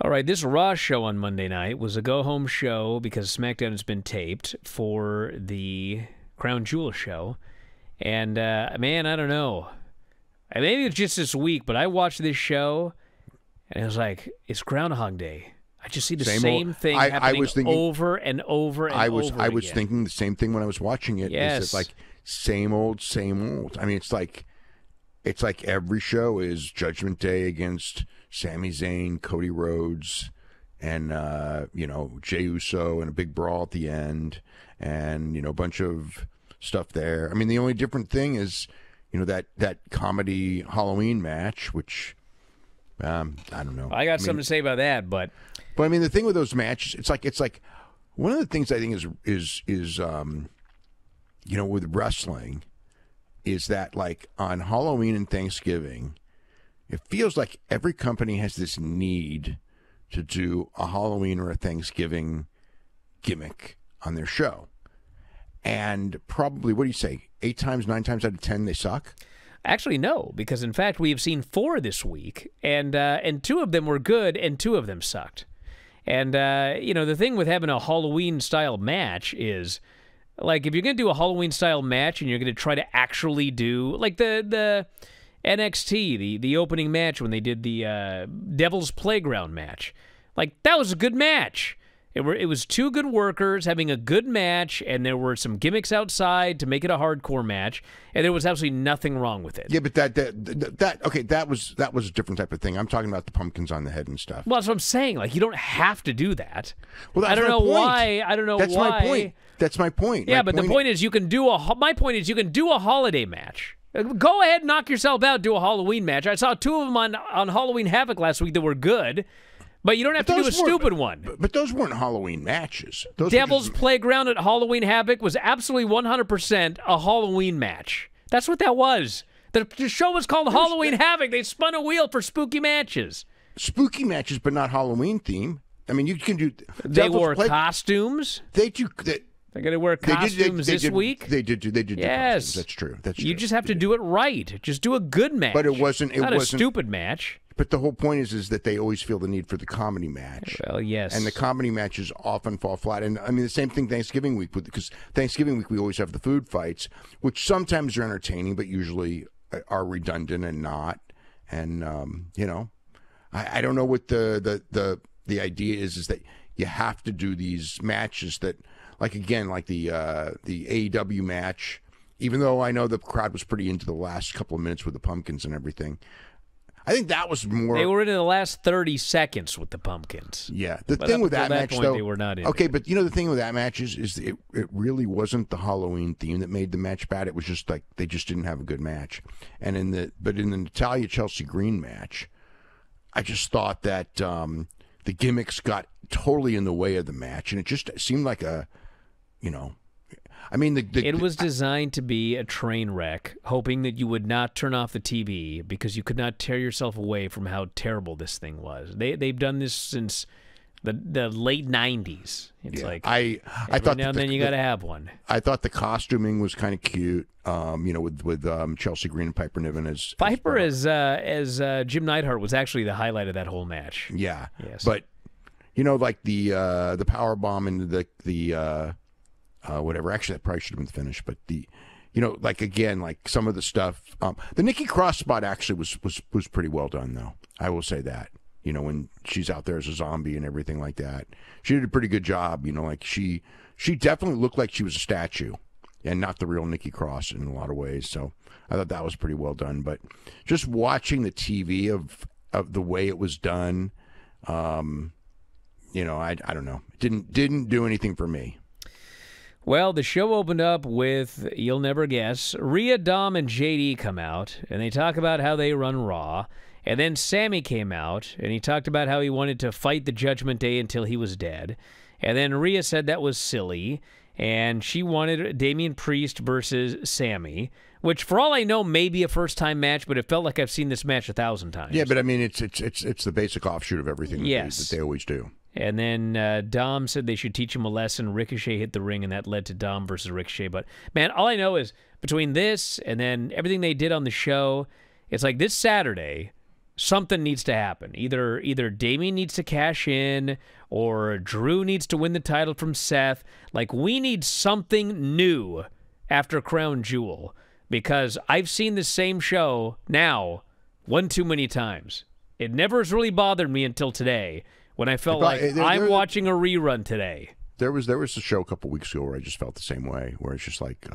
All right, this Raw show on Monday night was a go-home show because SmackDown has been taped for the Crown Jewel show. And, man, I don't know. Maybe it's just this week, but I watched this show, and it was like, it's Groundhog Day. I just see the same thing happening over and over and over again. I was thinking the same thing when I was watching it. Yes. It's like, same old, same old. I mean, it's like every show is Judgment Day against Sami Zayn, Cody Rhodes, and, you know, Jey Uso, and a big brawl at the end, and, you know, a bunch of stuff there. I mean, the only different thing is, you know, that comedy Halloween match, which, I don't know. I got something to say about that, but... But, I mean, the thing with those matches, it's like one of the things I think is you know, with wrestling is that, like, on Halloween and Thanksgiving... It feels like every company has this need to do a Halloween or a Thanksgiving gimmick on their show. And probably, what do you say, 8 times, 9 times out of 10, they suck? Actually, no, because, in fact, we have seen 4 this week, and 2 of them were good and 2 of them sucked. And, you know, the thing with having a Halloween-style match is, like, if you're going to do a Halloween-style match and you're going to try to actually do, like, the NXT, the opening match when they did the Devil's Playground match. Like, that was a good match. It was 2 good workers having a good match, and there were some gimmicks outside to make it a hardcore match, and there was absolutely nothing wrong with it. Yeah, but that was a different type of thing. I'm talking about the pumpkins on the head and stuff. Well, that's what I'm saying. Like, you don't have to do that. Well, that's I don't know why. That's my point. That's my point. Yeah, my point is you can do a holiday match. Go ahead and knock yourself out, do a Halloween match. I saw 2 of them on Halloween Havoc last week that were good, but you don't have to do a stupid one. But those weren't Halloween matches. Those Devil's Playground at Halloween Havoc was absolutely 100% a Halloween match. That's what that was. The show was called Halloween Havoc. They spun a wheel for spooky matches. Spooky matches, but not Halloween theme. I mean, you can do... They wore costumes. They do... They're going to wear costumes this week. They did. Yes, that's true. That's true. You just have to do it right. Just do a good match. But it wasn't. It wasn't a stupid match. But the whole point is that they always feel the need for the comedy match. Well, yes. And the comedy matches often fall flat. And I mean the same thing Thanksgiving week, because Thanksgiving week we always have the food fights, which sometimes are entertaining, but usually are redundant and not. And you know, I don't know what the idea is. Is that you have to do these matches that. Like, again, like the AEW match, even though I know the crowd was pretty into the last couple of minutes with the pumpkins and everything, I think that was more... They were into the last 30 seconds with the pumpkins. Yeah. The thing with that match, though... They were not in okay, it. But, you know, the thing with that match is it really wasn't the Halloween theme that made the match bad. It was just, like, they just didn't have a good match. And in the Natalya-Chelsea Green match, I just thought that the gimmicks got totally in the way of the match, and it just seemed like a... You know, I mean, it was designed to be a train wreck, hoping that you would not turn off the TV because you could not tear yourself away from how terrible this thing was. They've done this since the late '90s. It's like I thought now and then you got to have one. I thought the costuming was kind of cute. You know, with Chelsea Green and Piper Niven as Piper as Jim Neidhart was actually the highlight of that whole match. Yeah, yes. But you know, like the power bomb and whatever. Actually, that probably should have been finished. But you know, like again, like some of the stuff. The Nikki Cross spot actually was pretty well done, though. I will say that. You know, when she's out there as a zombie and everything like that, she did a pretty good job. You know, like she definitely looked like she was a statue, and not the real Nikki Cross in a lot of ways. So I thought that was pretty well done. But just watching the TV of the way it was done, you know, I don't know, it didn't do anything for me. Well, the show opened up with, you'll never guess, Rhea, Dom, and JD come out, and they talk about how they run Raw. And then Sammy came out, and he talked about how he wanted to fight the Judgment Day until he was dead. And then Rhea said that was silly, and she wanted Damian Priest versus Sammy, which, for all I know, may be a first-time match, but it felt like I've seen this match 1,000 times. Yeah, but, I mean, it's the basic offshoot of everything that they always do. And then Dom said they should teach him a lesson. Ricochet hit the ring, and that led to Dom versus Ricochet. But, man, all I know is between this and then everything they did on the show, it's like this Saturday, something needs to happen. Either Damian needs to cash in, or Drew needs to win the title from Seth. Like, we need something new after Crown Jewel, because I've seen the same show now one too many times. It never has really bothered me until today, when I felt like I'm watching a rerun today. There was a show a couple weeks ago where I just felt the same way, where it's just like,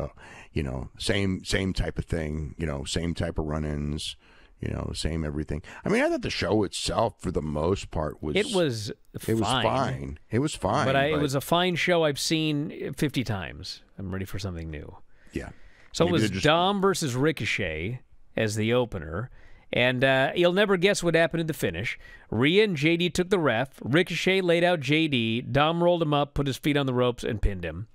you know, same type of thing, you know, same type of run-ins. You know, same everything. I mean, I thought the show itself, for the most part, was... It was fine. But it was a fine show I've seen 50 times. I'm ready for something new. Yeah. So maybe it was just... Dom versus Ricochet as the opener. And you'll never guess what happened at the finish. Rhea and JD took the ref. Ricochet laid out JD. Dom rolled him up, put his feet on the ropes, and pinned him.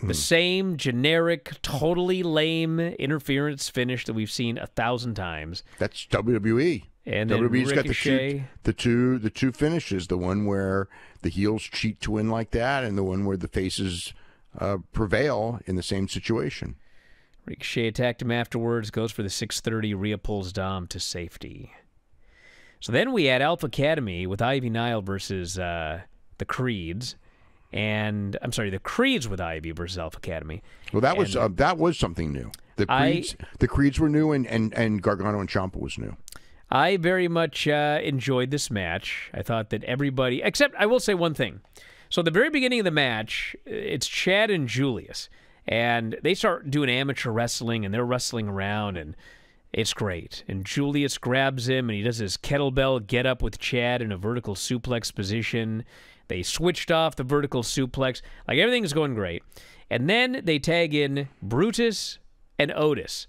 The same generic, totally lame interference finish that we've seen 1,000 times. That's WWE. And WWE's got the two finishes: the one where the heels cheat to win like that, and the one where the faces prevail in the same situation. Ricochet attacked him afterwards. Goes for the 630. Rhea pulls Dom to safety. So then we had Alpha Academy with Ivy Nile versus the Creeds. And I'm sorry, the Creeds with Ivy versus Alpha Academy. Well, that was something new. The Creeds were new, and Gargano and Ciampa was new. I very much enjoyed this match. I thought that everybody, except I will say one thing. So at the very beginning of the match, it's Chad and Julius, and they start doing amateur wrestling, and they're wrestling around, and it's great. And Julius grabs him, and he does his kettlebell get up with Chad in a vertical suplex position. They switched off the vertical suplex. Like, everything's going great. And then they tag in Brutus and Otis.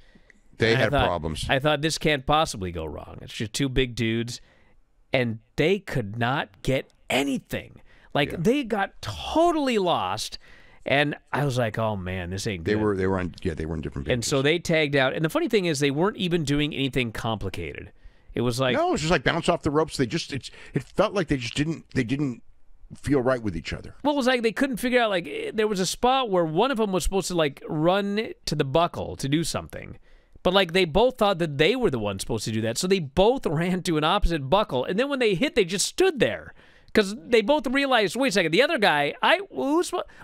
They had problems. I thought, this can't possibly go wrong. It's just two big dudes. And they could not get anything. Like, they got totally lost. And I was like, oh, man, this ain't good. They were on different pages. And so they tagged out. And the funny thing is, they weren't even doing anything complicated. It was like... No, it was just like bounce off the ropes. It felt like they just didn't feel right with each other. Well, it was like they couldn't figure out, like, there was a spot where one of them was supposed to, like, run to the buckle to do something. But, like, they both thought that they were the one supposed to do that, so they both ran to an opposite buckle, and then when they hit, they just stood there. Because they both realized, wait a second, the other guy,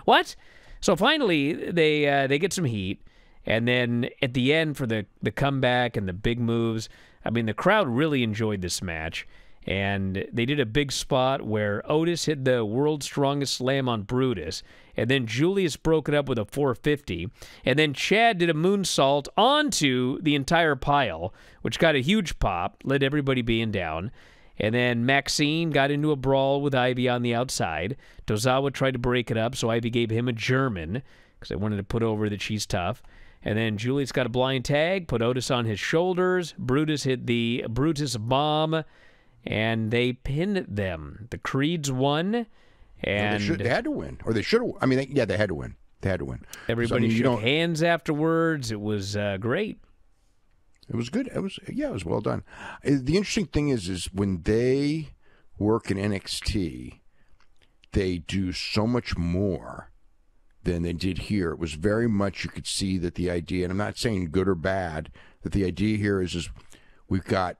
what? So finally, they get some heat, and then at the end for the comeback and the big moves, I mean, the crowd really enjoyed this match. And they did a big spot where Otis hit the world's strongest slam on Brutus. And then Julius broke it up with a 450. And then Chad did a moonsault onto the entire pile, which got a huge pop, led everybody being down. And then Maxine got into a brawl with Ivy on the outside. Dozawa tried to break it up, so Ivy gave him a German because they wanted to put over that she's tough. And then Julius got a blind tag, put Otis on his shoulders. Brutus hit the Brutus bomb. And they pinned them. The Creeds won, and they had to win, or they should have. I mean, they had to win. They had to win. Everybody shook hands afterwards. It was great. It was good. It was well done. The interesting thing is when they work in NXT, they do so much more than they did here. It was very much, you could see that the idea, and I'm not saying good or bad, that the idea here is we've got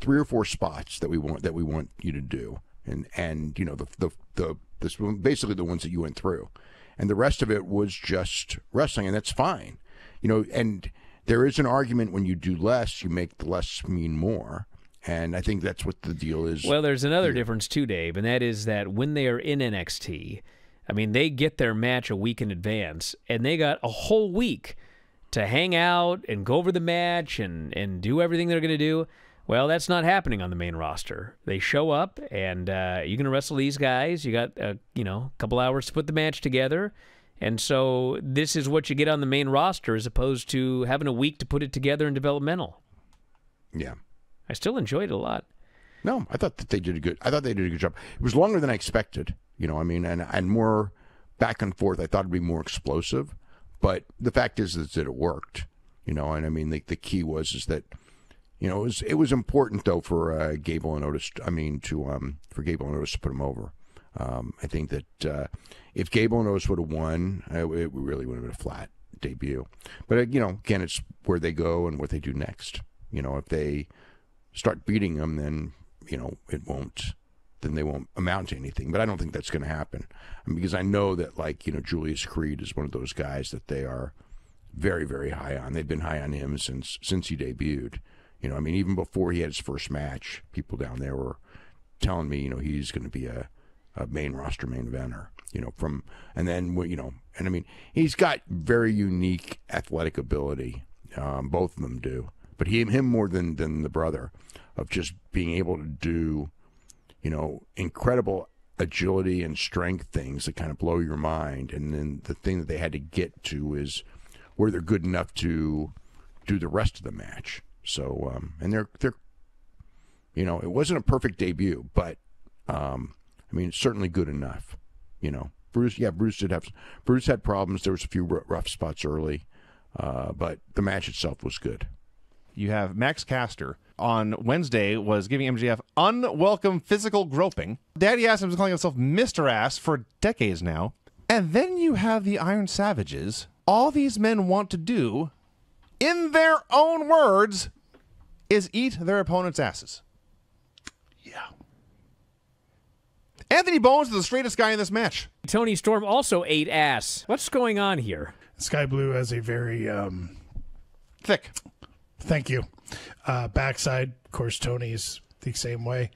3 or 4 spots that we want you to do, and you know, this basically the ones that you went through, and the rest of it was just wrestling, and that's fine, you know. And there is an argument, when you do less, you make the less mean more, and I think that's what the deal is. Well, there's another difference too, Dave, and that is that when they are in NXT, I mean, they get their match a week in advance, and they got a whole week to hang out and go over the match and do everything they're going to do. Well, that's not happening on the main roster. They show up, and you're going to wrestle these guys. You got you know, a couple hours to put the match together, and so this is what you get on the main roster, as opposed to having a week to put it together in developmental. Yeah, I still enjoyed it a lot. No, I thought that they did a good. I thought they did a good job. It was longer than I expected. You know, I mean, and more back and forth. I thought it'd be more explosive, but the fact is that it worked. You know, and I mean, the key was that. You know, it was important though for Gable and Otis. I mean, for Gable and Otis to put him over. I think that if Gable and Otis would have won, it really would have been a flat debut. But you know, again, it's where they go and what they do next. You know, if they start beating them, then, you know, it won't, then they won't amount to anything. But I don't think that's going to happen. I mean, because I know that, like, you know, Julius Creed is one of those guys that they are very, very high on. They've been high on him since he debuted. You know, I mean, even before he had his first match, people down there were telling me, you know, he's going to be a main roster main eventer. You know, from, and then, you know, and I mean, he's got very unique athletic ability. Both of them do, but him more than the brother, of just being able to do, you know, incredible agility and strength things that kind of blow your mind. And then the thing that they had to get to is where they're good enough to do the rest of the match. So, and they're, you know, it wasn't a perfect debut, but, I mean, it's certainly good enough. You know, Bruce had problems. There was a few rough spots early, but the match itself was good. You have Max Caster on Wednesday was giving MJF unwelcome physical groping. Daddy Ass was calling himself Mr. Ass for decades now. And then you have the Iron Savages. All these men want to do, in their own words, is eat their opponent's asses. Yeah. Anthony Bones is the straightest guy in this match. Tony Storm also ate ass. What's going on here? Sky Blue has a very thick. Thank you. Backside, of course, Tony's the same way.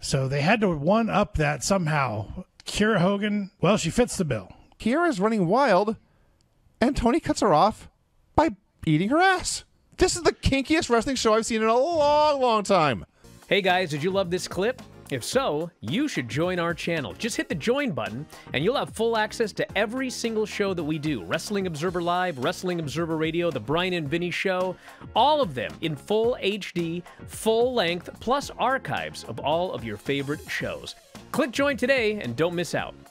So they had to one up that somehow. Kiera Hogan, well, she fits the bill. Kiera's running wild, and Tony cuts her off by eating her ass. This is the kinkiest wrestling show I've seen in a long, long time. Hey guys, did you love this clip? If so, you should join our channel. Just hit the join button, and you'll have full access to every single show that we do. Wrestling Observer Live, Wrestling Observer Radio, The Brian and Vinny Show, all of them in full HD, full length, plus archives of all of your favorite shows. Click join today and don't miss out.